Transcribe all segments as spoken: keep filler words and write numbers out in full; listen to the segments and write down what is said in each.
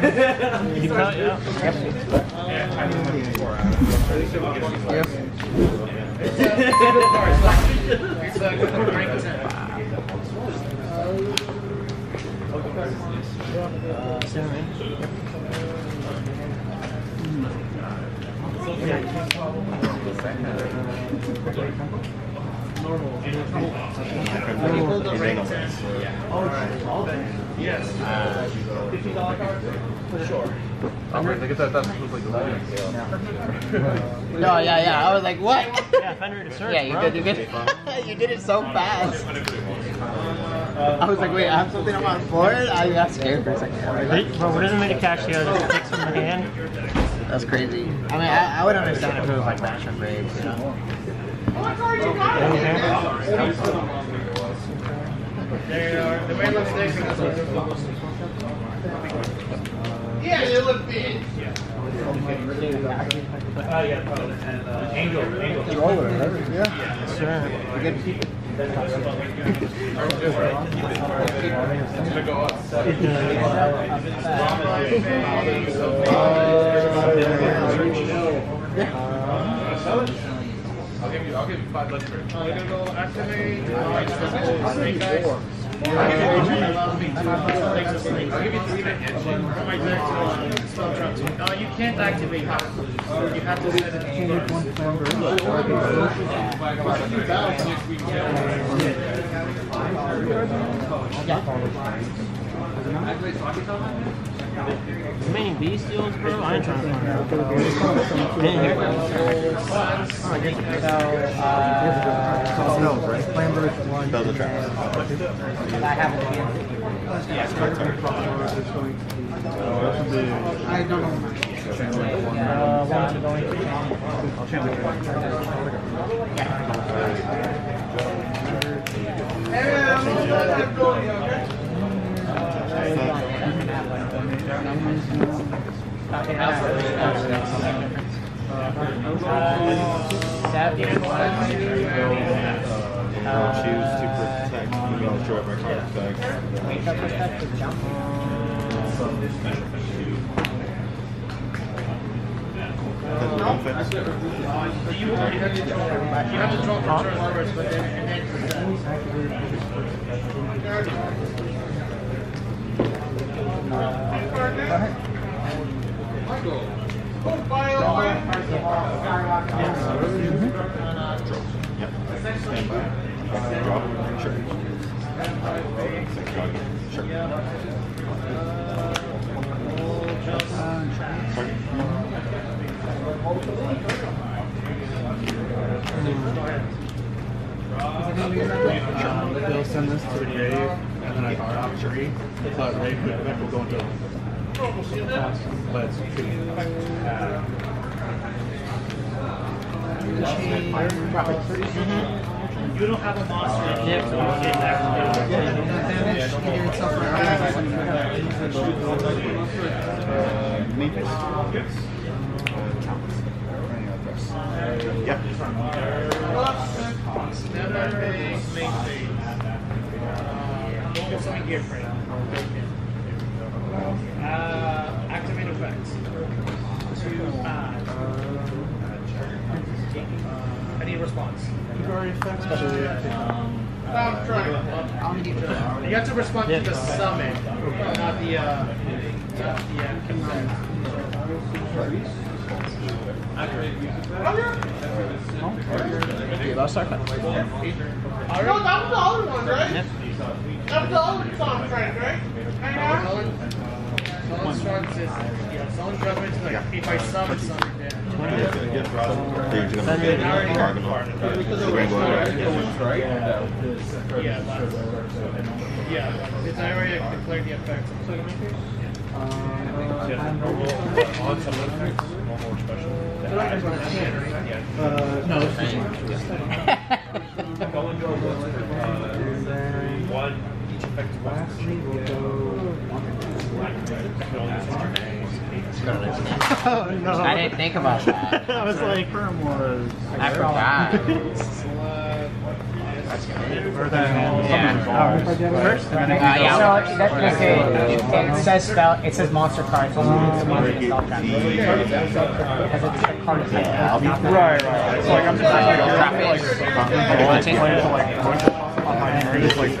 You can tell, yeah. Yes. Sure. I'm ready to get that. That was like eleven. No, yeah, yeah. I was like, what? Yeah, Fender to serve. Yeah, you did, you did. You did it so fast. I was like, wait, I have something on my floor. I got scared for a second. Well, what doesn't make a cash deal? Just takes from the hand. That's crazy. I mean, I, I would understand if it was like match and grades, you know. What card you got? There are the man looks next to us. Yeah, you look big. Yeah. Oh, yeah, probably. Angel, angel. Yeah. Sure. Good people. I'll give you, I'll give you five bucks for it. I'm gonna go activate. I'll give you three to hit. No, you can't activate that. You have to set it. Yeah. Many beast deals, bro? I ain't trying to find out. I have it again. I don't know. I'm going to draw my card back. You have to draw for turn first, but then and then sure. They'll send this to Dave, and then I thought out three. But Ray will go into let's you don't have a monster yet, so you can't actually damage. You can do it somewhere else. Yep. Something here, Frank. Activate effects. To add. I need a response. Already effects, but um, I'm trying. I'm you have to respond to the summon, not the uh, yeah, consent. Okay, last second. No, that was the other one, right? That was the other song, Frank, right? Someone if I summon something. Yeah, so get Ross, you're gonna get a bargain card. Yeah, it's already declared the effect. No, one each effect. Lastly, we'll go. Oh, no. I didn't think about that. I was like, I forgot. Yeah. It says spell. It says monster card. So it's monster spell trap. Right, right. So like I'm just like like Just like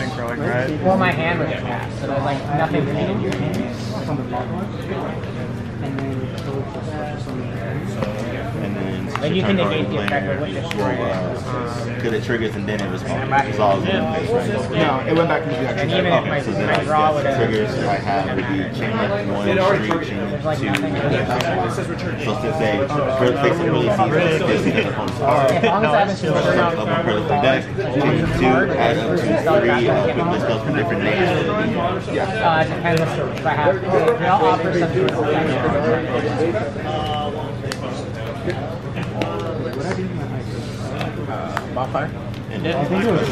synchronic, right? Well, my hand was trapped, so like nothing to do with your hand. And then, so like you can negate the effect with this. Because it triggers and then it responds. It was all yeah. in the face, right? No, it went back to the actual. And even if my, so my draw would have triggers, I have would be chain left one, three, chain two. So since they fix it really easy, this is the opponent's card. As long as I haven't turned off the critical deck, two, add up to three, uh, with list goes from different names. Yeah. Uh, it depends if I have. They all offer something. Uh, bonfire? And then I think it was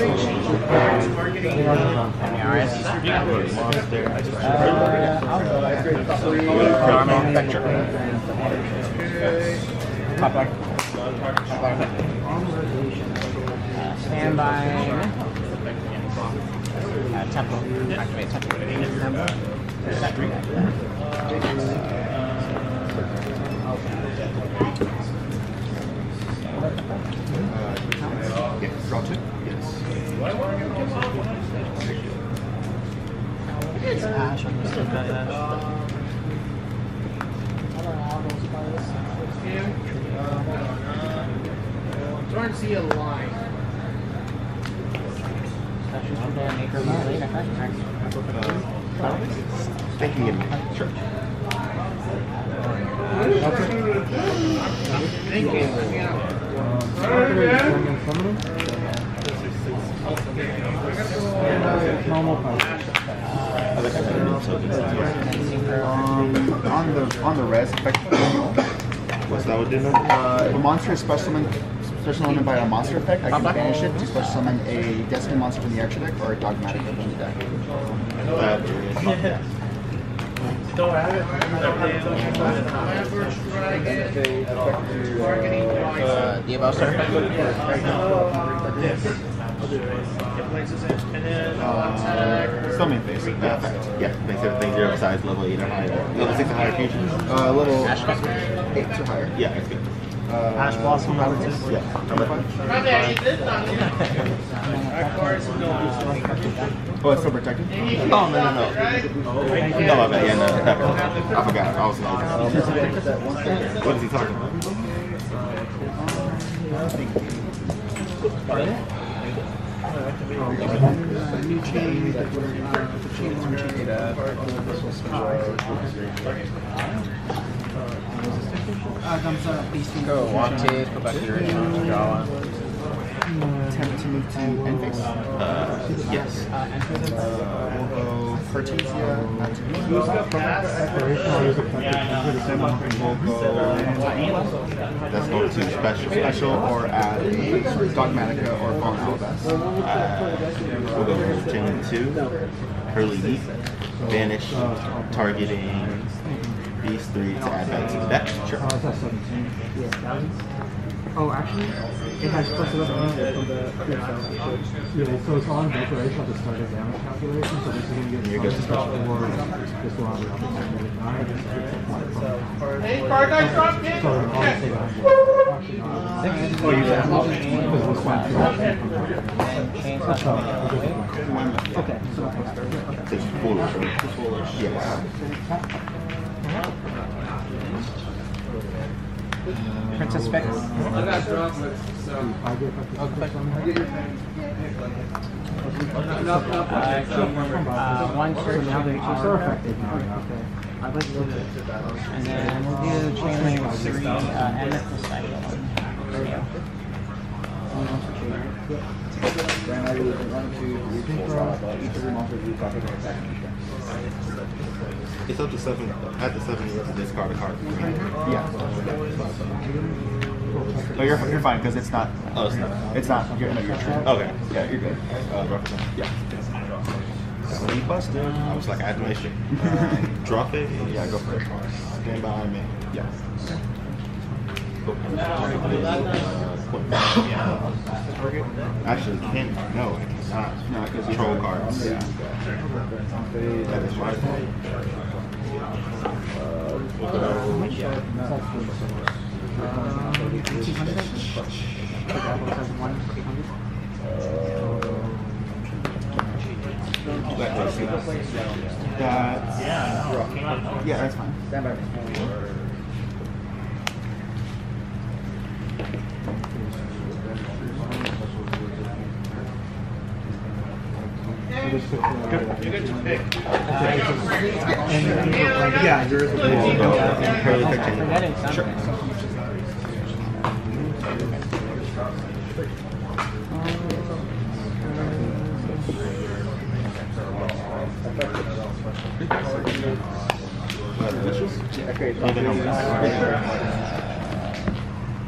Standby. Yeah, draw two? Yes. What do I want to get off when I say? It's Ash. I'm just looking at Ash. I don't know how those players are. Trying to see a line. Thank you. Sure. Thank you. Yeah. Normal punch. On the on the res effect. What's that would do? Uh, if a monster is special summoned, special summoned by a monster effect, I can banish it to special summon a Destined monster from the extra deck or a Dogmatic from the deck. Uh, Don't have it. Uh, the above sir. Uh, Summon face. Uh, yeah, makes everything zero besides level eight or higher. Level six or higher fusions. Uh, level Ash Blossom. eight or higher. Yeah, that's good. Uh, Ash Blossom. Yeah. How much? Oh, it's still protected? Oh, no, no, no. No, no, yeah, no, no. I forgot. I was not. What is he talking about? New chain that we're going to chain one chain data. Go, walk tape, go back to your original Jawa. Attempt to move to Enfix? Uh, yes. Uh, Enfix? Uh, Hortensia, not to be used. We'll go That's going to special, special or add a Dogmatica or Fallen Alabast. Uh, we'll go with Chain two, Hurley Deep, Vanish, targeting these three to add back to the deck. Sure. Oh, actually, it has plus eleven from the yeah, so it's on declaration at the start of damage calculation, so this is going to give you a special reward. This will have a one. Hey, card I dropped it! Oh, you have one. Okay, so that's it's foolish. It's foolish. Yes. Princess Specs. I got droplets, so I'll click on that. One turn, now they're affected. I'd like to do that. And then we'll do the chain link three and the cycle. It's up to seven. At the seven, you have to discard a card. Yeah. No, you're you're fine because it's not. Oh, it's not. It's not. You're, no, you're true. Okay. Yeah, you're good. Uh, yeah. When you busted, I was like, I had to make sure. Drop it. Yeah, go for it. Stand behind me. Yeah. Go. Actually, can't. No, it cannot. No, because troll cards. Yeah. That is right. That's. Yeah, that's fine. Stand by. You get to pick. Yeah, yours will be. Sure.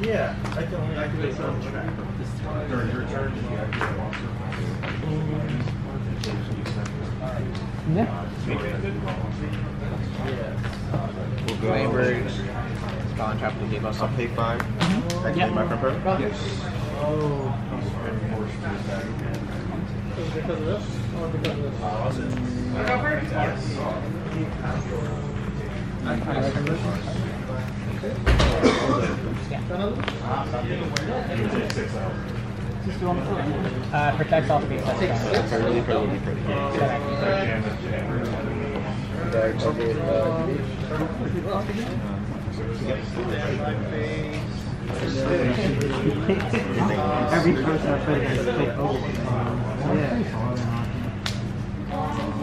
Yeah, I can only activate some track during your turn. Yeah. We'll go over. I'll pay five. Mm-hmm. I can yeah. my preferred. Yes. Oh. Because of this? Or because of this? Uh, yes. Yes. Okay. Uh, protect all three. That's really pretty. pretty. Every person I play has to play over.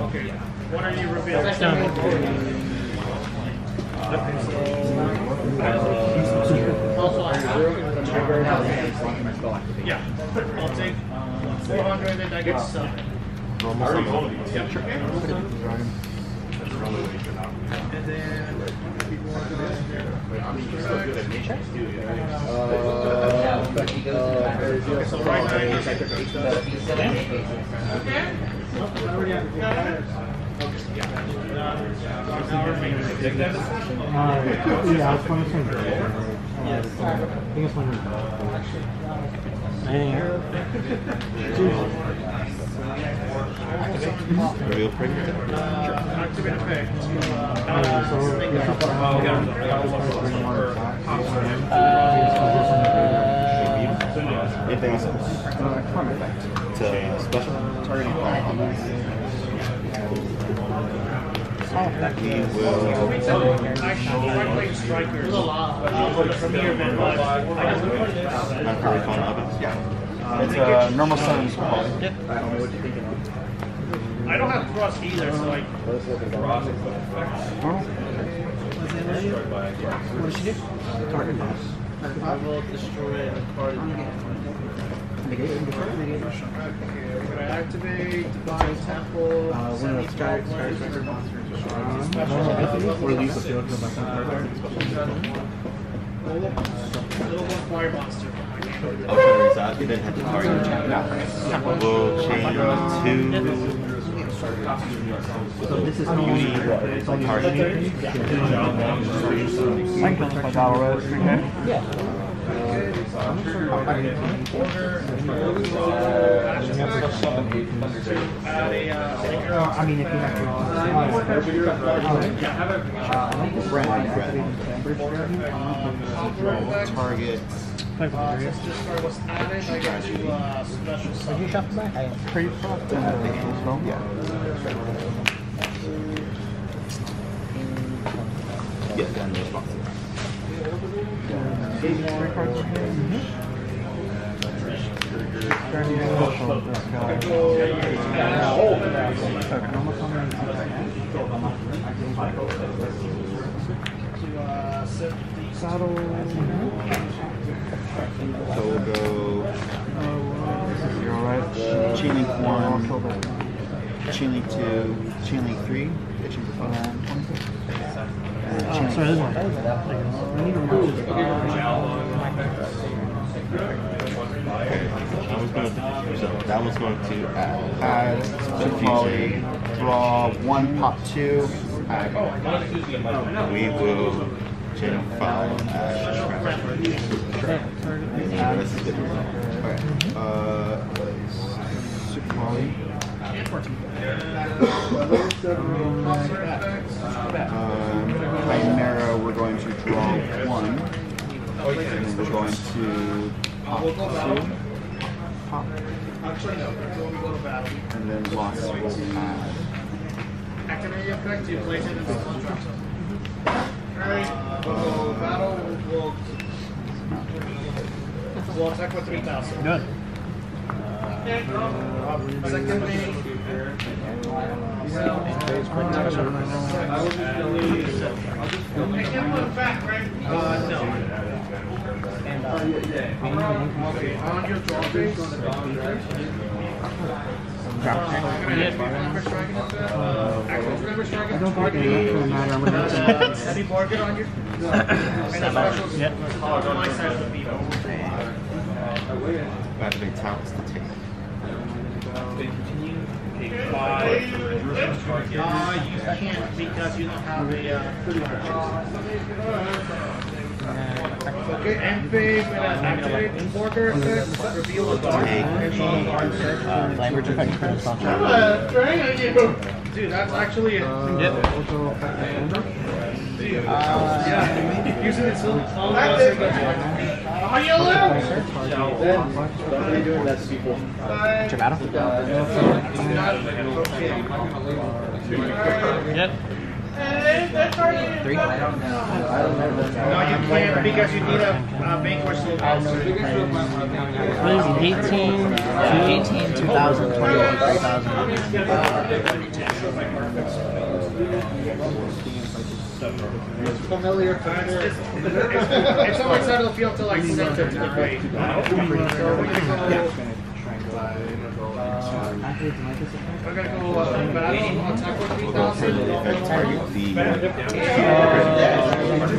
Okay. What are you revealing? Also, I Yeah, I'll take four hundred and I get seven. And then people want to do so right now I take the Yeah, I was going to say. Yes. I think it's one of them. Real pretty. Activate a pick. Uh, anything else? To special targeting. That we will. Actually, I played strikers. From here, man. I'm probably calling up. Yeah. It's a normal summon. I don't know what you're thinking. I don't have cross either, so like. Cross is what did she do? Target boss. I will destroy a card. Can I activate, divine temple, uh, semi or monster? Or at least a field for my fire monster. Okay, so I didn't have to target. We'll change to... So this is only targeting. Yeah. I mean, if you have to target. Uh, since this card was added, I got to uh, special summon. Did you shuffle back? I pretty fucked up. I think it was wrong. Yeah. Yes, and there's boxes. Saddle. So we'll go. You're alright. Chain link one, chain link two, chain link three, Uh, sorry, this one. Okay. That was going to add to Molly, draw one, pop two. Add. We will Jim Fallon as Trevor. Uh, Super Molly. Chimera, we're going to draw one. And we're going to pop two. Pop. And then lost will be add. Activate your effect, you place it in the contract. Alright, we'll battle, we'll... We'll attack with three thousand. Good. Secondly... Well, I was just gonna leave. I can't put it back, right? Uh, no. And, uh, yeah. On your draw base, on the dog direction. Uh, I don't think it will matter. Have you bargained on your? Magic taps the tape. They continue. Uh, you can't because you don't have a. Okay, and phase when I activate the border effect, reveal the dark, and all the dark effects. I'm trying on you! Dude, that's actually it. Uh, yep. Uh, yeah. Using it so active! Are you alone? That's people. Jamato? Yep. Three? I don't know. I don't know. No, you can't because you need a uh, vanquish slow pass. What is it? eighteen, two thousand, twenty-one, three thousand. It's familiar kind of. It's always out of the field to like center to the right. So we can go. We're going to go uh, battle on attack with three thousand. We'll target the... one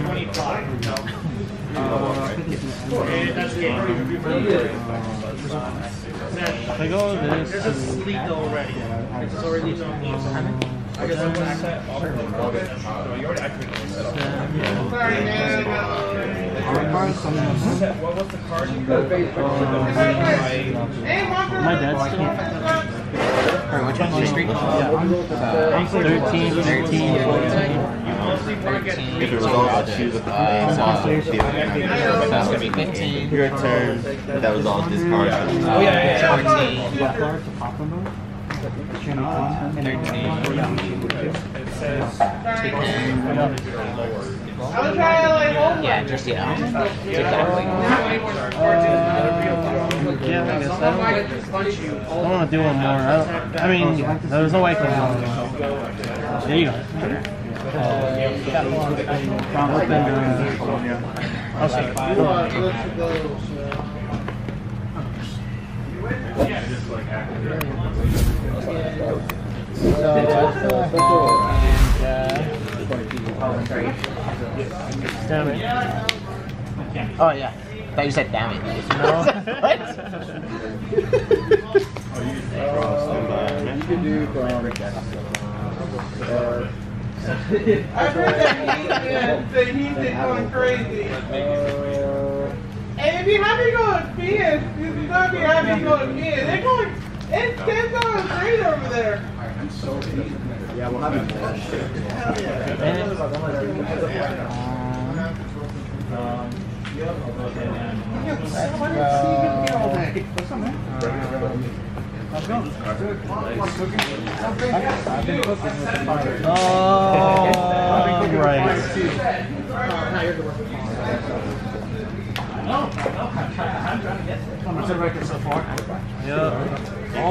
twenty-five. That's game review. There's a sleep already. It's already done. I guess I'm going to set up. You already accurately set up. Sorry, man. What was the card? My dad's still... Alright, which one's the street? Yeah. Uh, thirteen, thirteen, fourteen. If it resolves to choose a that's going to be fifteen. Your turn. That resolves this card. Oh, yeah, fourteen. What card to pop on them? thirteen. It says... I'm trying to like hold yeah, just, yeah. Exactly. Uh, yeah, I guess I don't want to, I don't want to do one more. I, I mean, there's no way I can do one. There you go. Uh, I'll see. Damn it. Oh, yeah. I thought you said damn it. No. What? You can do from... I heard that the heat is going crazy. Uh, and if you haven't gone again, if you don't be happy going again, they're going... It's ten dollars over there. I'm so yeah, we'll have it. What's the record so far? Yeah. Oh, yeah.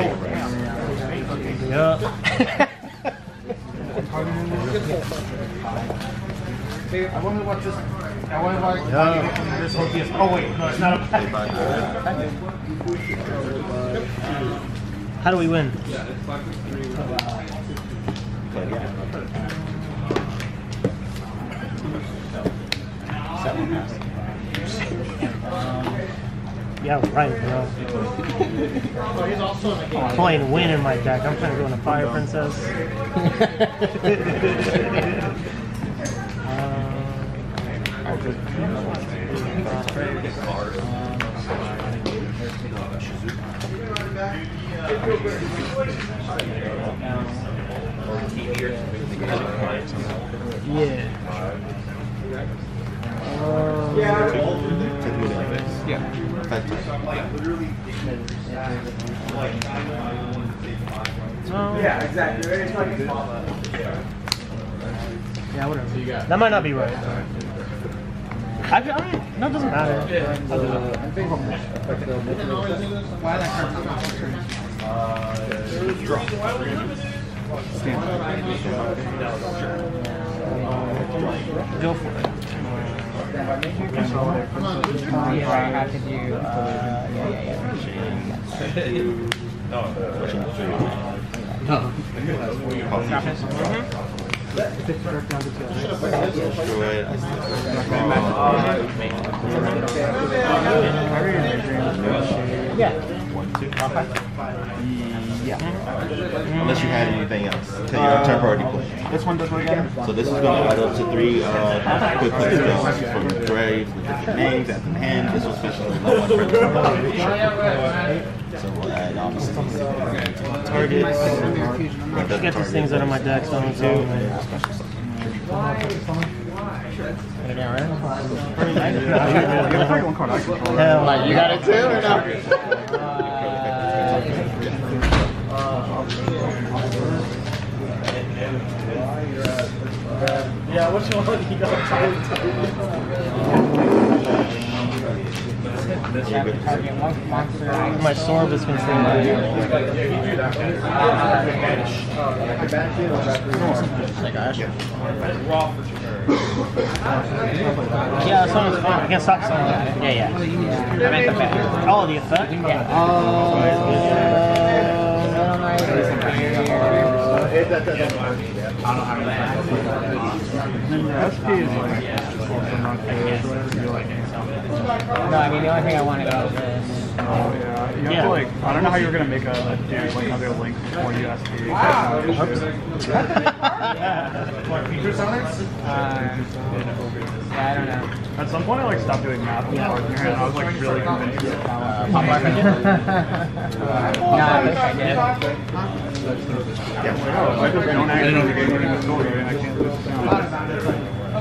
I wonder what this. I wonder what yeah. This will be. Oh wait, no, it's not. A how do we win? Yeah, it's five to three. Yeah, right, bro. I'm playing win in my deck. I'm trying to go in a Fire Princess. Uh, Yeah. Yeah. Yeah. Yeah, exactly. It's like a yeah. Yeah, whatever. That might not be right. I, I mean, no, it doesn't matter. Yeah. Uh, Go for it. I could do. Yeah, yeah, yeah. No. Yeah. One, two, five. Yeah. Unless you had anything else. Until so your turn priority play. This one does what again? So this is going to add up to three uh, quick play spells from Graves with different names at the hand. This was special with no one for the So we'll add obviously targets. I should get these things out of my deck, so I'm going to Right now, right? You got it too, or no? Yeah, which one you got? My sword is going to say yeah, someone's fine. I can stop someone. Yeah, yeah. yeah. I meant the fact. Oh, the effect? Yeah. Oh. No, I mean, the only thing I want to go is. Oh, yeah. You have yeah. to, like, I don't know how you were going to make a, a dude, like, another link before you asked me. Wow! What, features on it? Yeah, I don't know. At some point, I, like, stopped doing math on yeah. the partner, and I was, like, really convinced. Uh, pop back again? Yeah, I just don't actually know the game winning with Goldie, and I can't lose the sound. I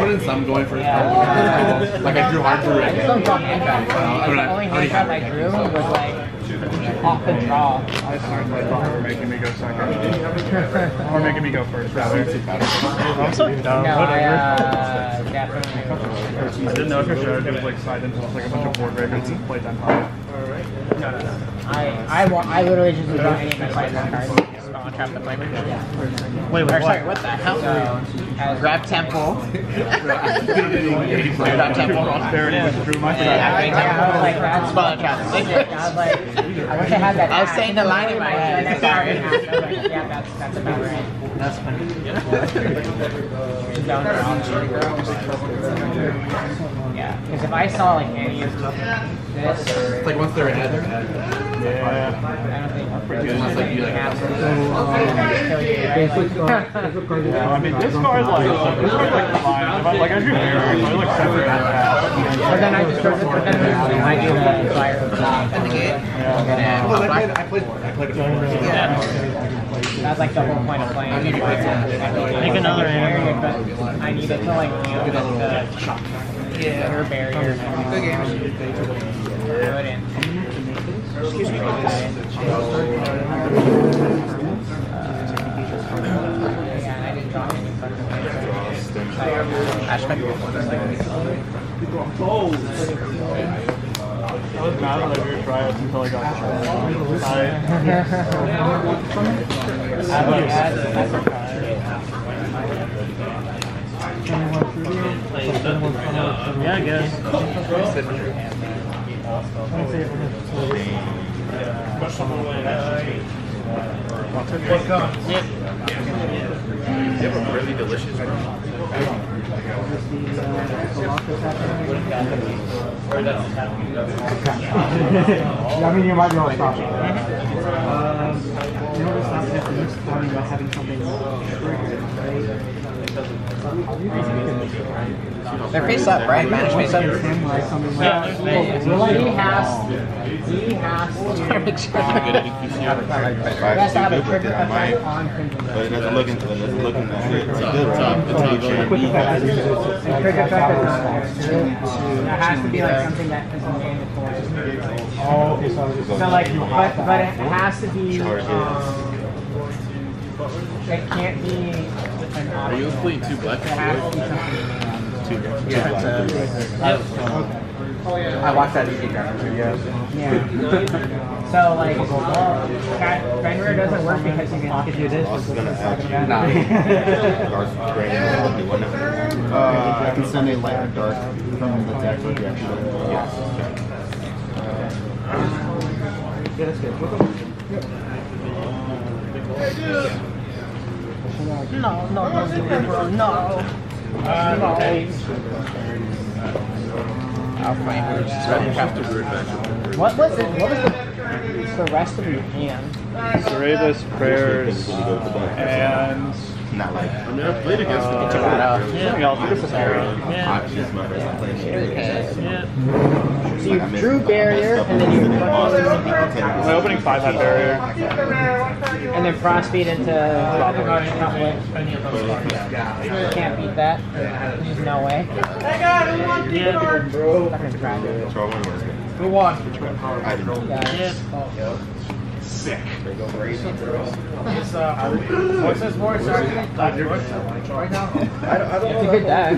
wouldn't some going for yeah. Like I drew hard for it. I some fucking impact. The only hand I drew was like off the draw. I started my thought for making me go second. Or making me go first rather. I'm so dumb. No, I, uh, definitely. I didn't know for sure. It was like side into like a bunch of board records and played on top. No, no, no. I, I, I literally just without any of my side cards. Oh, I'll trap the flavor. Yeah. Wait, wait, or, sorry, what the hell? So, grab Temple. Grab Temple. There it is. Through my yeah, I was like, I wish I had that. I was saying the line in my head. Sorry. Yeah, that's, that's about right. That's funny. Yeah. Yeah, because if I saw like any of this or... It's like once they're ahead, they're ahead. Yeah. I don't think pretty good. Unless like you like I mean this card like this card like fine. Like I do I like separate but then I just I I played I played a that's like the whole point of playing. I need another I need it to like deal with the her barrier. Good game. Excuse me. Oh! I was mad at every tryouts until I got shot. I yeah, I guess. They have a really delicious I mean, you might be able to stop it. You know what's not different this time about having something triggered, right? They're face up, right? Manage face up. Well, he has, he has to have a trigger attack on Pendulum. But it doesn't look into it, it doesn't look into it. It's a trigger attack is not there. It has to be like something that is mandatory. So like, but, but it has to be, um, it can't be an option. Are you playing two black? Two. Yeah. I watched that easy graphic video. Yeah. So like, Fenrir doesn't work because you can do this. I was gonna ask you. Nah. Uh, I can send a light or dark from the deck with the actual. Yeah, that's good. No, no, no, no, no. Uh, no. I'll find her. Right. What was it? What was the, the rest of your hand? Cerebus, prayers, and... Not like... I've never played against them. Yeah. This is scary. Yeah. So you drew barrier, and then you... My opening five had barrier. And then cross-feed into... Can't beat that. There's no way. Yeah, bro. Who won? I did. Yeah. Sick. It's, uh... What's this for? Sorry. I don't know. Good dad.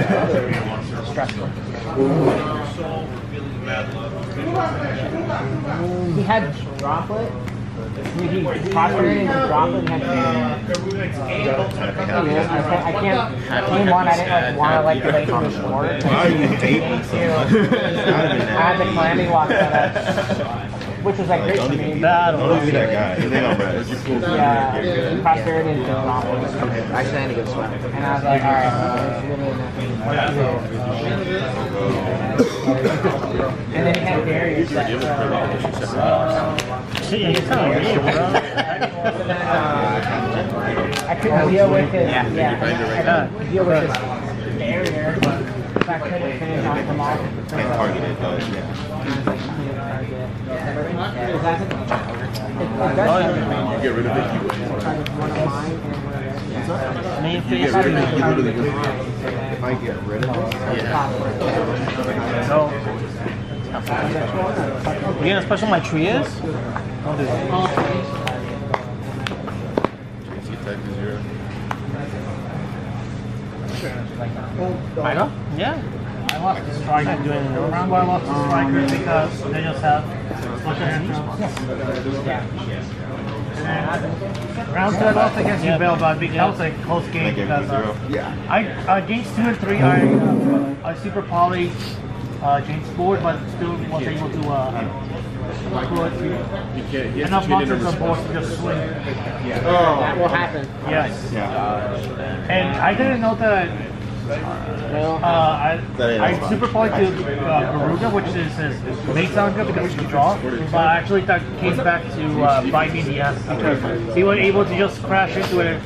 I He had droplet. He prosperated into droplet and had I can't. Game one, I didn't like want to like play from the short. I had the calamity walk out. Which was like great for me. Don't do that guy. He's on bread. Yeah. Prosperity is going off. I stand to get swept. And I was like, alright. And then he had barriers. I couldn't deal with it. Yeah. I couldn't deal with this barrier. I couldn't finish off them all. And targeted those, yeah. Yeah. You get rid of it, you win. Get rid of it, you win. If I get rid of it, yeah. So, you get a special my tree is? I'll do it. I know? Yeah. I lost the striker doing the round where I lost the striker because they just have look at him. Yeah. Round two I lost against you, Bill, but that was a close game because uh, yeah. I uh, games two and three I uh, I super poly uh, games board, but still was able to uh, enough monsters on board to just swing. Yeah. Oh. That will happen. Yes. Yeah. Uh, and I didn't know that. Uh, I, I super poly to uh, Garuda, which is his make sound good because he can draw, but actually that came back to uh, bite me in the ass because he was able to just crash into it,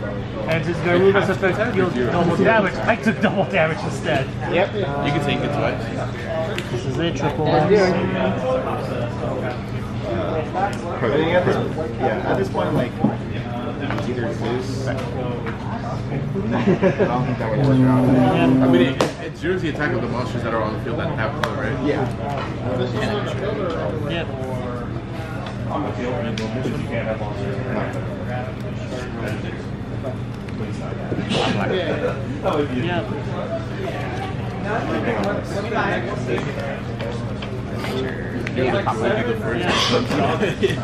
and his Garuda's effect deals double damage. I took double damage instead. Yep. You can take it twice. This is it, triple ones. Yeah, at this point, like, either Zeus. I don't think that would work out. I mean, it, it, it's usually the attack of the monsters that are on the field that have them, right? Yeah. Yeah. yeah. On the field, you can't have monsters. Yeah.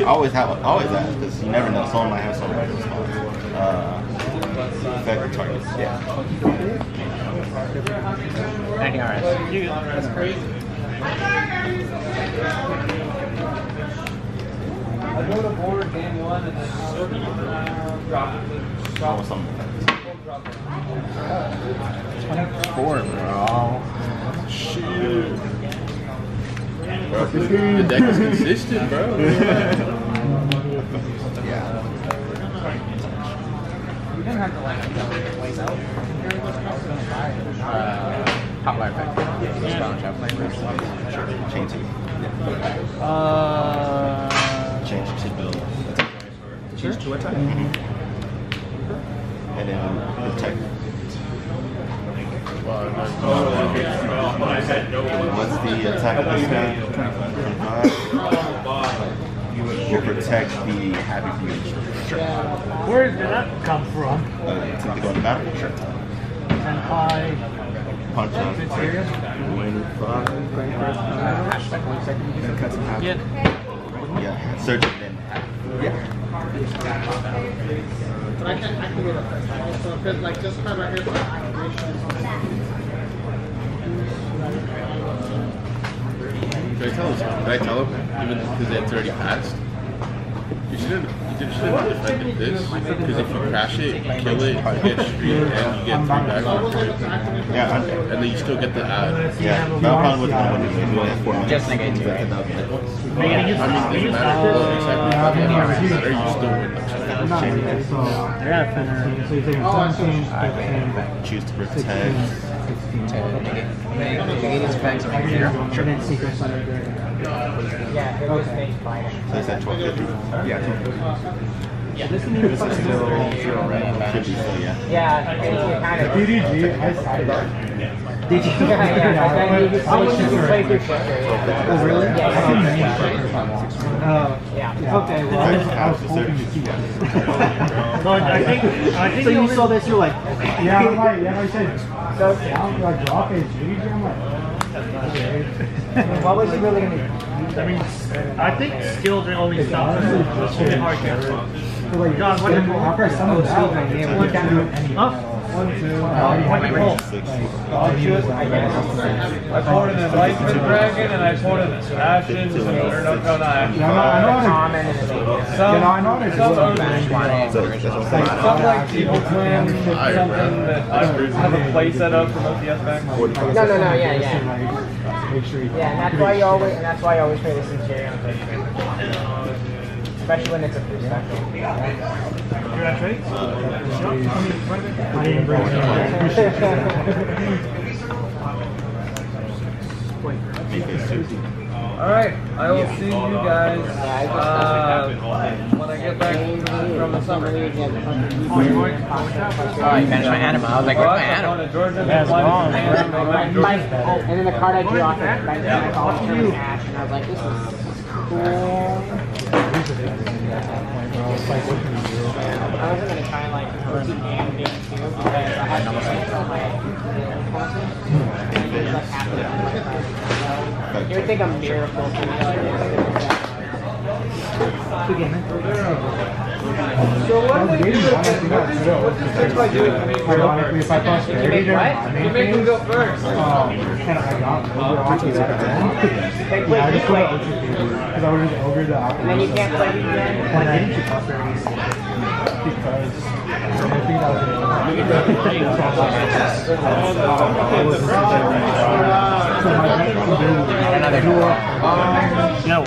I always have, always have, because you never know. Someone might have someone like this one. Effective targets, yeah. Hang on, alright. You that's crazy. I go to board game one and then I'll drop it. Go with something. Four, bro. Shit. Bro, the deck is consistent, bro. Yeah. You didn't have to like place out. Hot wire pack. Yeah. Chain two. Uh. Change to build. Change to what type? And then the tech. Once the attack of this guy, you will protect the happy future. Sure. Where did that come from? Uh, to go in the battle. Sure. Senpai. Punch on the fire. Yeah. Yeah. Search it in. Yeah. I can I can get up first. Also, because like just kind of right here for activation. Did I tell him? Did I tell him? Even because they had already passed? You shouldn't you should have defended this. Because if you crash it, you kill it, you get street, and you get three back on it. Yeah, and then you still get the ad. Yeah, that probably was not what it was. Just negative. I mean, it doesn't matter what exactly happened, you still win the check. So, yeah, so you take I choose to protect. So is that twelve fifty? Yeah. Yeah. This is like yeah. Yeah. D D G, I Did you? Yeah. I was just playing through. Oh really? Yeah. Uh, yeah. Yeah. Okay. Well, I, was, I was hoping to see that. So I think, I think so. You saw this, you're like, yeah, I'm like, yeah, I said, so I'm like, drop it, G G. I'm like, what was he really gonna do? I mean, I think skilled only stops in hard games. John, what did you do? After some of the skilled games, what can you do? Huh? One, two, uh, six. I'll choose. I poured an Enlightenment Dragon and I poured an Ashes. No, no, no, no. I know some like Evil Clan, something that I have a play set up for O T S back. No, no, no, yeah, yeah. Yeah, and that's why you always, and that's why you always play the Sincere on the especially when it's a free special. You're at trade? I didn't bring it. Alright, I will see you guys uh, when I get back from the summer league. Oh, you finished my anima. I was like, where's my anima? That's wrong. And then the card I drew off it, and I called it Ash, and I was like, this is cool. I wasn't going to try like her and me too, because I had to take all my influences. You would think I'm miracle. So what do you do? What does this like do? Ironically, if I toss the reader, you make him go first. Oh, and I got over the again. Yeah, I just put over because I was over the opposite. And then you can't play again. Because I think that was it. No.